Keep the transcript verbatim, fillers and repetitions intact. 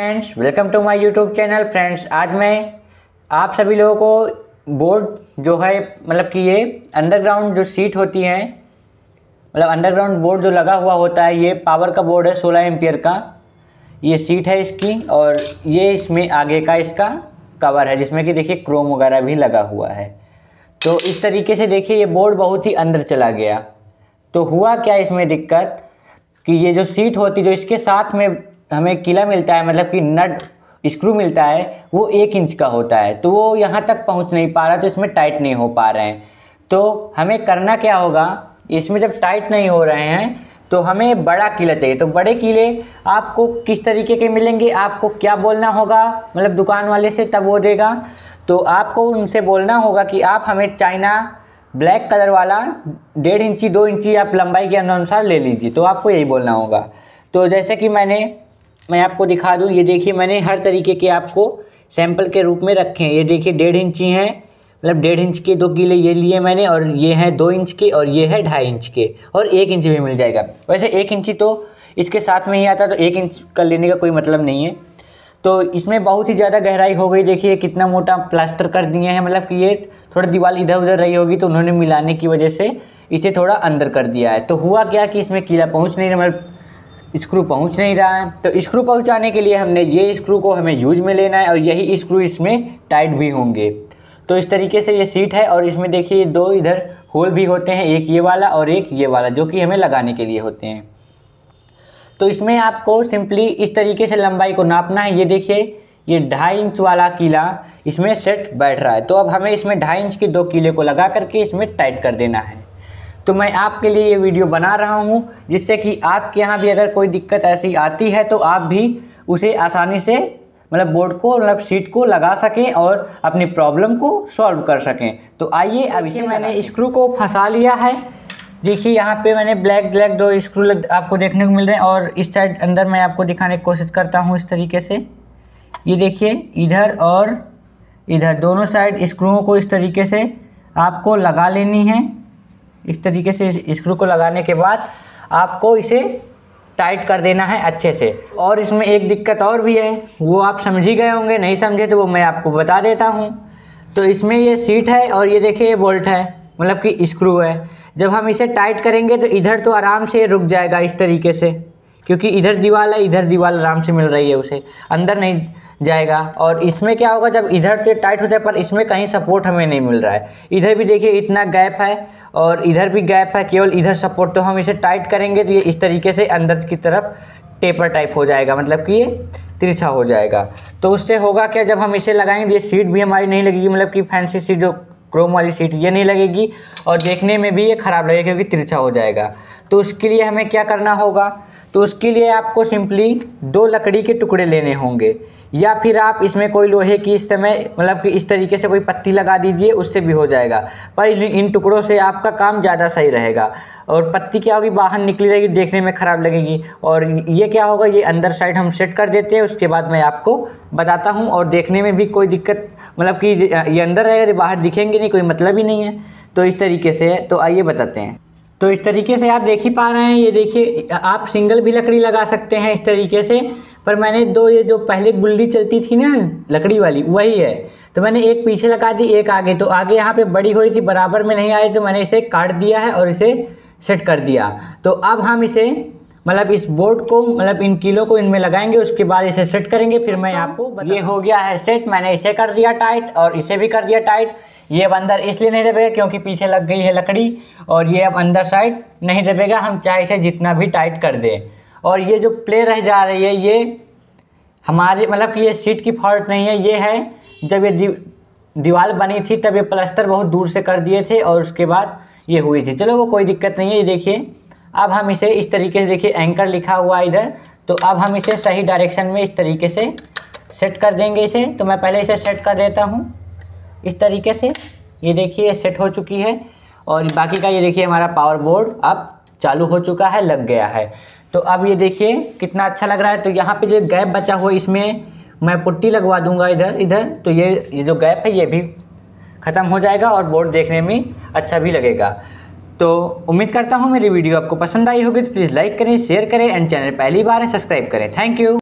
Friends welcome to my YouTube channel. Friends आज मैं आप सभी लोगों को बोर्ड जो है मतलब कि ये अंडरग्राउंड जो सीट होती है मतलब अंडरग्राउंड बोर्ड जो लगा हुआ होता है, ये पावर का बोर्ड है, सोलह एम्पियर का ये सीट है इसकी। और ये इसमें आगे का इसका कवर है जिसमें कि देखिए क्रोम वगैरह भी लगा हुआ है। तो इस तरीके से देखिए ये बोर्ड बहुत ही अंदर चला गया। तो हुआ क्या इसमें दिक्कत कि ये जो सीट होती जो इसके साथ में हमें किला मिलता है मतलब कि नट स्क्रू मिलता है वो एक इंच का होता है, तो वो यहाँ तक पहुँच नहीं पा रहा, तो इसमें टाइट नहीं हो पा रहे हैं। तो हमें करना क्या होगा, इसमें जब टाइट नहीं हो रहे हैं तो हमें बड़ा किला चाहिए। तो बड़े किले आपको किस तरीके के मिलेंगे, आपको क्या बोलना होगा मतलब दुकान वाले से, तब वो देगा। तो आपको उनसे बोलना होगा कि आप हमें चाइना ब्लैक कलर वाला डेढ़ इंची दो इंची आप लंबाई के अनुसार ले लीजिए, तो आपको यही बोलना होगा। तो जैसे कि मैंने मैं आपको दिखा दूं, ये देखिए मैंने हर तरीके के आपको सैंपल के रूप में रखे हैं। ये देखिए डेढ़ इंची हैं मतलब डेढ़ इंच के दो किले ये लिए मैंने, और ये हैं दो इंच के, और ये है ढाई इंच के, और एक इंच भी मिल जाएगा। वैसे एक इंची तो इसके साथ में ही आता है, तो एक इंच का लेने का कोई मतलब नहीं है। तो इसमें बहुत ही ज़्यादा गहराई हो गई, देखिए कितना मोटा प्लास्टर कर दिए हैं मतलब कि ये थोड़ा दीवार इधर उधर रही होगी तो उन्होंने मिलाने की वजह से इसे थोड़ा अंदर कर दिया है। तो हुआ क्या कि इसमें किला पहुँच नहीं रहा मतलब स्क्रू पहुंच नहीं रहा है। तो स्क्रू पहुंचाने के लिए हमने ये स्क्रू को हमें यूज में लेना है और यही स्क्रू इसमें टाइट भी होंगे। तो इस तरीके से ये सीट है और इसमें देखिए दो इधर होल भी होते हैं, एक ये वाला और एक ये वाला, जो कि हमें लगाने के लिए होते हैं। तो इसमें आपको सिंपली इस तरीके से लंबाई को नापना है। ये देखिए ये ढाई इंच वाला किला इसमें सेट बैठ रहा है, तो अब हमें इसमें ढाई इंच के दो किले को लगा करके इसमें टाइट कर देना है। तो मैं आपके लिए ये वीडियो बना रहा हूँ जिससे कि आपके यहाँ भी अगर कोई दिक्कत ऐसी आती है तो आप भी उसे आसानी से मतलब बोर्ड को मतलब सीट को लगा सकें और अपनी प्रॉब्लम को सॉल्व कर सकें। तो आइए अब इसे मैंने स्क्रू को फंसा लिया है। देखिए यहाँ पे मैंने ब्लैक ब्लैक दो स्क्रू आपको देखने को मिल रहे हैं और इस साइड अंदर मैं आपको दिखाने की कोशिश करता हूँ इस तरीके से। ये देखिए इधर और इधर दोनों साइड स्क्रूओं को इस तरीके से आपको लगा लेनी है। इस तरीके से स्क्रू को लगाने के बाद आपको इसे टाइट कर देना है अच्छे से। और इसमें एक दिक्कत और भी है, वो आप समझ ही गए होंगे, नहीं समझे तो वो मैं आपको बता देता हूँ। तो इसमें ये सीट है और ये देखिए ये बोल्ट है मतलब कि स्क्रू है। जब हम इसे टाइट करेंगे तो इधर तो आराम से रुक जाएगा इस तरीके से, क्योंकि इधर दीवार है, इधर दीवार आराम से मिल रही है, उसे अंदर नहीं जाएगा। और इसमें क्या होगा, जब इधर तो टाइट होता है पर इसमें कहीं सपोर्ट हमें नहीं मिल रहा है। इधर भी देखिए इतना गैप है और इधर भी गैप है, केवल इधर सपोर्ट। तो हम इसे टाइट करेंगे तो ये इस तरीके से अंदर की तरफ टेपर टाइप हो जाएगा मतलब कि ये तिरछा हो जाएगा। तो उससे होगा क्या, जब हम इसे लगाएंगे ये सीट भी हमारी नहीं लगेगी मतलब कि फैंसी सीट जो क्रोम वाली सीट ये नहीं लगेगी और देखने में भी ये ख़राब लगेगा क्योंकि तिरछा हो जाएगा। तो उसके लिए हमें क्या करना होगा, तो उसके लिए आपको सिंपली दो लकड़ी के टुकड़े लेने होंगे, या फिर आप इसमें कोई लोहे की इस समय मतलब कि इस तरीके से कोई पत्ती लगा दीजिए, उससे भी हो जाएगा। पर इन टुकड़ों से आपका काम ज़्यादा सही रहेगा। और पत्ती क्या होगी, बाहर निकली रहेगी, देखने में ख़राब लगेगी। और ये क्या होगा, ये अंदर साइड हम सेट कर देते हैं, उसके बाद मैं आपको बताता हूँ। और देखने में भी कोई दिक्कत मतलब कि ये अंदर रहेगा, बाहर दिखेंगे नहीं, कोई मतलब ही नहीं है। तो इस तरीके से है, तो आइए बताते हैं। तो इस तरीके से आप देख ही पा रहे हैं, ये देखिए आप सिंगल भी लकड़ी लगा सकते हैं इस तरीके से। पर मैंने दो ये जो पहले गुल्ली चलती थी ना लकड़ी वाली, वही है। तो मैंने एक पीछे लगा दी एक आगे, तो आगे यहाँ पे बड़ी हो रही थी, बराबर में नहीं आई, तो मैंने इसे काट दिया है और इसे सेट कर दिया। तो अब हम इसे मतलब इस बोर्ड को मतलब इन किलों को इनमें लगाएंगे, उसके बाद इसे सेट करेंगे, फिर मैं आपको। ये हो गया है सेट, मैंने इसे कर दिया टाइट और इसे भी कर दिया टाइट। ये अब अंदर इसलिए नहीं दबेगा क्योंकि पीछे लग गई है लकड़ी और ये अब अंदर साइड नहीं दबेगा, हम चाहे इसे जितना भी टाइट कर दें। और ये जो प्ले रह जा रही है ये हमारे मतलब कि ये सीट की फॉल्ट नहीं है, ये है जब ये दीवार बनी थी तब ये प्लास्टर बहुत दूर से कर दिए थे और उसके बाद ये हुई थी। चलो वो कोई दिक्कत नहीं है। ये देखिए अब हम इसे इस तरीके से, देखिए एंकर लिखा हुआ है इधर, तो अब हम इसे सही डायरेक्शन में इस तरीके से सेट कर देंगे इसे। तो मैं पहले इसे सेट कर देता हूँ इस तरीके से। ये देखिए सेट हो चुकी है और बाकी का ये देखिए हमारा पावर बोर्ड अब चालू हो चुका है, लग गया है। तो अब ये देखिए कितना अच्छा लग रहा है। तो यहाँ पे जो गैप बचा हुआ इसमें मैं पुट्टी लगवा दूंगा इधर इधर, तो ये ये जो गैप है ये भी ख़त्म हो जाएगा और बोर्ड देखने में अच्छा भी लगेगा। तो उम्मीद करता हूँ मेरी वीडियो आपको पसंद आई होगी। तो प्लीज़ लाइक करें, शेयर करें एंड चैनल पहली बार है सब्सक्राइब करें। Thank you.